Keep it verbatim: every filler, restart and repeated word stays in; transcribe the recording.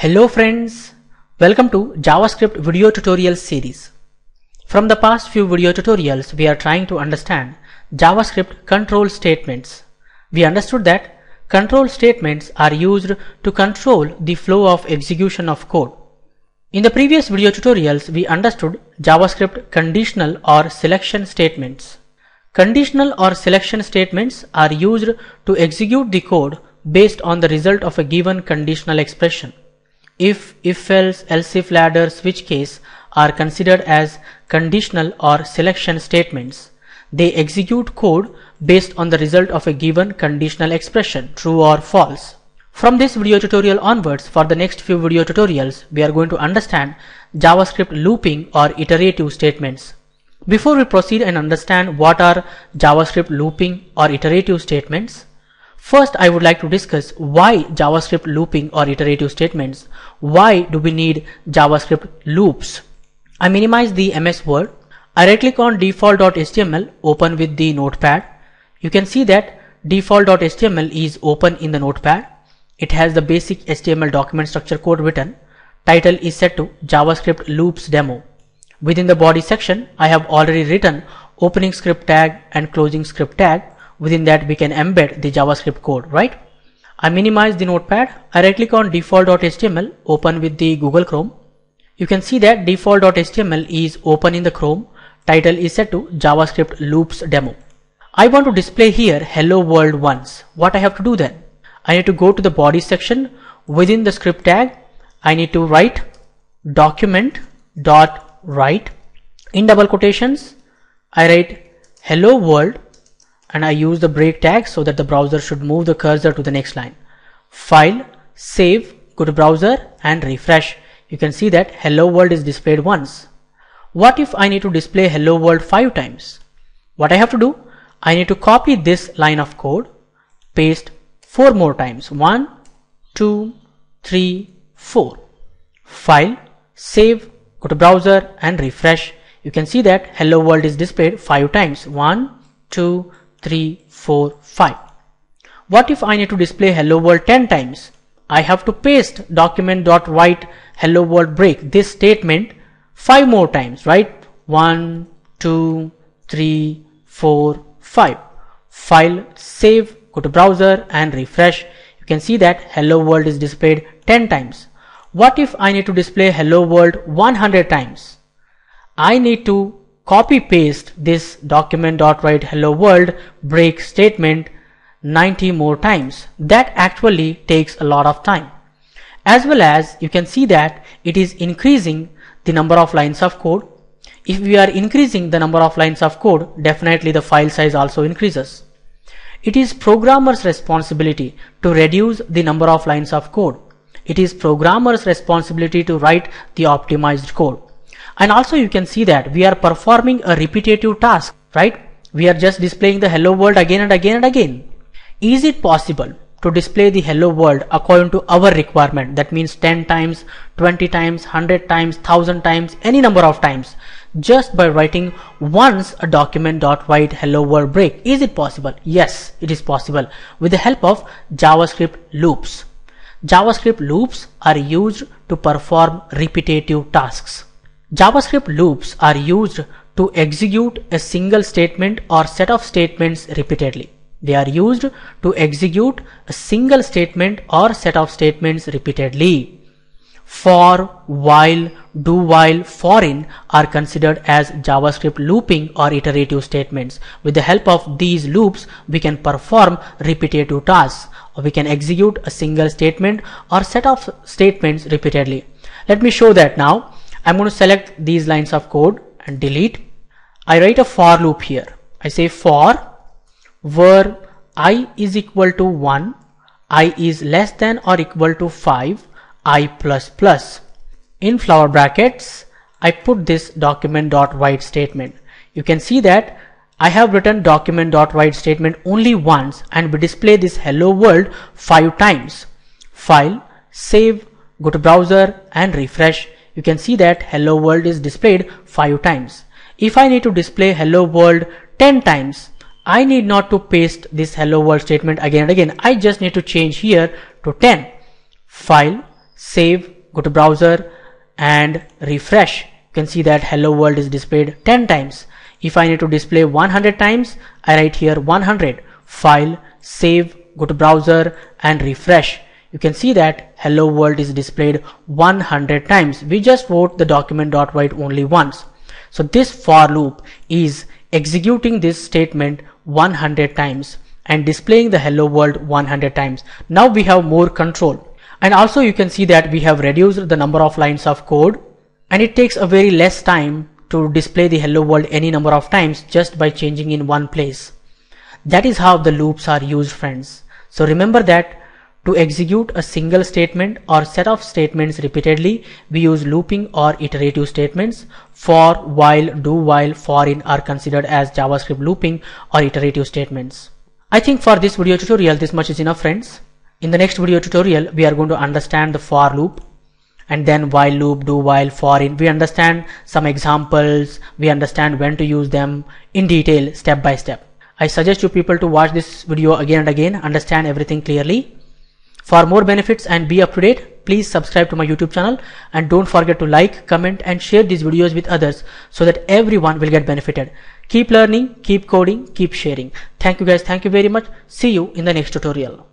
Hello friends, welcome to JavaScript video tutorial series. From the past few video tutorials, we are trying to understand JavaScript control statements. We understood that control statements are used to control the flow of execution of code. In the previous video tutorials, we understood JavaScript conditional or selection statements. Conditional or selection statements are used to execute the code based on the result of a given conditional expression. If, if else, else if ladder, switch case are considered as conditional or selection statements. They execute code based on the result of a given conditional expression, true or false. From this video tutorial onwards, for the next few video tutorials, we are going to understand JavaScript looping or iterative statements. Before we proceed and understand what are JavaScript looping or iterative statements, first, I would like to discuss why JavaScript looping or iterative statements. Why do we need JavaScript loops? I minimize the M S Word. I right click on default dot H T M L, open with the notepad. You can see that default dot H T M L is open in the notepad. It has the basic H T M L document structure code written. Title is set to JavaScript loops demo. Within the body section, I have already written opening script tag and closing script tag. Within that, we can embed the JavaScript code, right? I minimize the notepad. I right click on default dot H T M L, open with the Google Chrome. You can see that default dot H T M L is open in the Chrome. Title is set to JavaScript loops demo. I want to display here hello world once. What I have to do then? I need to go to the body section. Within the script tag, I need to write document dot write. In double quotations, I write hello world. And I use the break tag so that the browser should move the cursor to the next line. File, save, go to browser and refresh. You can see that hello world is displayed once. What if I need to display hello world five times? What I have to do? I need to copy this line of code, paste four more times. One, two, three, four. File, save, go to browser and refresh. You can see that hello world is displayed five times. One, two, three, four, five. What if I need to display hello world ten times? I have to paste document dot write hello world break this statement five more times, right? One, two, three, four, five. File, save, go to browser and refresh. You can see that hello world is displayed ten times. What if I need to display hello world one hundred times? I need to copy paste this document dot write hello world break statement ninety more times. That actually takes a lot of time. As well as you can see that it is increasing the number of lines of code. If we are increasing the number of lines of code, definitely the file size also increases. It is programmer's responsibility to reduce the number of lines of code. It is programmer's responsibility to write the optimized code. And also you can see that we are performing a repetitive task, right? We are just displaying the hello world again and again and again. Is it possible to display the hello world according to our requirement? That means ten times, twenty times, one hundred times, one thousand times, any number of times, just by writing once a document dot write hello world break. Is it possible? Yes, it is possible with the help of JavaScript loops. JavaScript loops are used to perform repetitive tasks. JavaScript loops are used to execute a single statement or set of statements repeatedly. They are used to execute a single statement or set of statements repeatedly. For, while, do while, forein are considered as JavaScript looping or iterative statements. With the help of these loops, we can perform repetitive tasks, or we can execute a single statement or set of statements repeatedly. Let me show that now. I'm going to select these lines of code and delete. I write a for loop here. I say for where I is equal to one, I is less than or equal to five, I plus plus. In flower brackets, I put this document dot write statement. You can see that I have written document dot write statement only once, and we display this hello world five times. File, save, go to browser and refresh. You can see that hello world is displayed five times. If I need to display hello world ten times, I need not to paste this hello world statement again and again. I just need to change here to ten. File, save, go to browser and refresh, you can see that hello world is displayed ten times. If I need to display one hundred times, I write here one hundred, file, save, go to browser and refresh. You can see that hello world is displayed one hundred times. We just wrote the document.write only once. So this for loop is executing this statement one hundred times and displaying the hello world one hundred times. Now we have more control. And also you can see that we have reduced the number of lines of code, and it takes a very less time to display the hello world any number of times just by changing in one place. That is how the loops are used, friends. So remember that to execute a single statement or set of statements repeatedly, we use looping or iterative statements. For, while, do while, for in are considered as JavaScript looping or iterative statements. I think for this video tutorial this much is enough, friends. In the next video tutorial we are going to understand the for loop, and then while loop, do while, for in. We understand some examples, we understand when to use them in detail, step by step. I suggest you people to watch this video again and again, understand everything clearly. For more benefits and be up to date, please subscribe to my YouTube channel, and don't forget to like, comment and share these videos with others so that everyone will get benefited. Keep learning, keep coding, keep sharing. Thank you guys. Thank you very much. See you in the next tutorial.